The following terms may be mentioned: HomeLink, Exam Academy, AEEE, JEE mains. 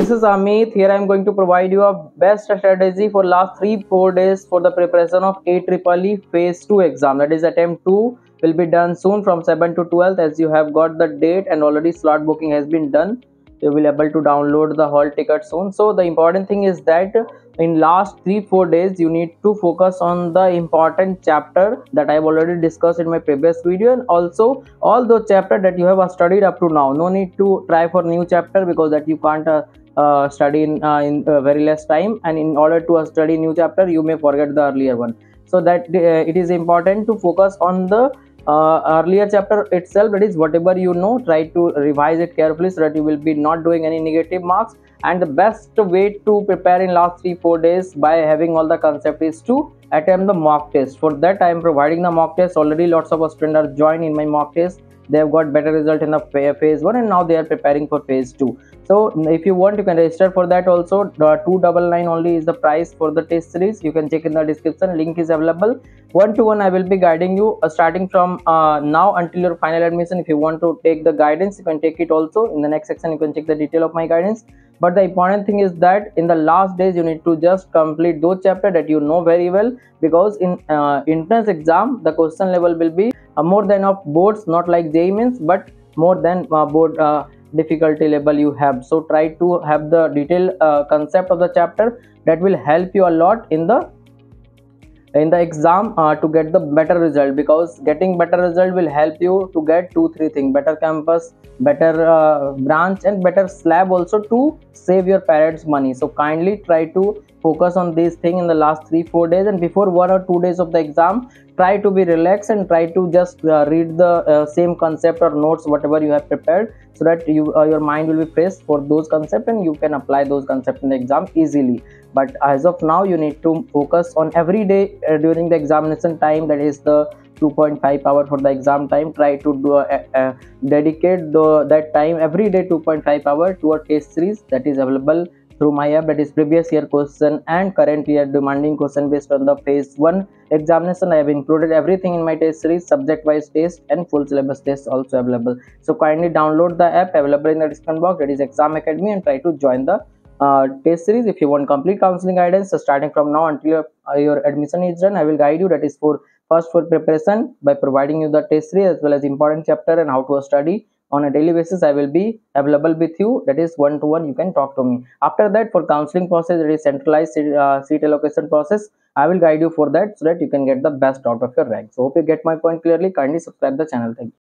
This is Amit. Here I am going to provide you a best strategy for last 3-4 days for the preparation of AEEE phase 2 exam, that is attempt 2 will be done soon from 7th to 12th. As you have got the date and already slot booking has been done, you will able to download the hall ticket soon. So the important thing is that in last 3-4 days you need to focus on the important chapter that I have already discussed in my previous video, and also all those chapters that you have studied up to now. No need to try for new chapter because that you can't study in very less time, and in order to study new chapter you may forget the earlier one. So that it is important to focus on the earlier chapter itself, that is whatever you know, try to revise it carefully so that you will be not doing any negative marks. And the best way to prepare in last 3-4 days by having all the concept is to attempt the mock test. For that I am providing the mock test. Already lots of students joined in my mock test. They have got better result in the phase 1 and now they are preparing for phase 2. So if you want, you can register for that also. 299 only is the price for the test series. You can check in the description, link is available. 1-to-1 I will be guiding you starting from now until your final admission. If you want to take the guidance, you can take it also. In the next section you can check the detail of my guidance. But the important thing is that in the last days you need to just complete those chapters that you know very well, because in entrance exam the question level will be more than of boards, not like JEE mains, but more than board difficulty level you have. So try to have the detailed concept of the chapter. That will help you a lot in the exam to get the better result, because getting better result will help you to get 2-3 things: better campus, better branch, and better slab also, to save your parents money. So kindly try to focus on these things in the last 3-4 days, and before 1 or 2 days of the exam try to be relaxed and try to just read the same concept or notes whatever you have prepared, so that you your mind will be fresh for those concepts and you can apply those concepts in the exam easily. But as of now you need to focus on every day during the examination time, that is the 2.5 hour for the exam time. Try to do dedicate that time every day, 2.5 hour, to a test series that is available through my app, that is previous year question and current year demanding question based on the phase 1 examination. I have included everything in my test series, subject wise test and full syllabus test also available. So kindly download the app available in the description box, that is Exam Academy, and try to join the test series. If you want complete counseling guidance, so starting from now until your admission is done, I will guide you, that is for preparation by providing you the test series as well as important chapter and how to study on a daily basis. I will be available with you, that is 1-to-1, you can talk to me. After that, for counseling process, that is centralized seat allocation process, I will guide you for that, so that you can get the best out of your rank. So hope you get my point clearly. Kindly subscribe the channel. Thank you.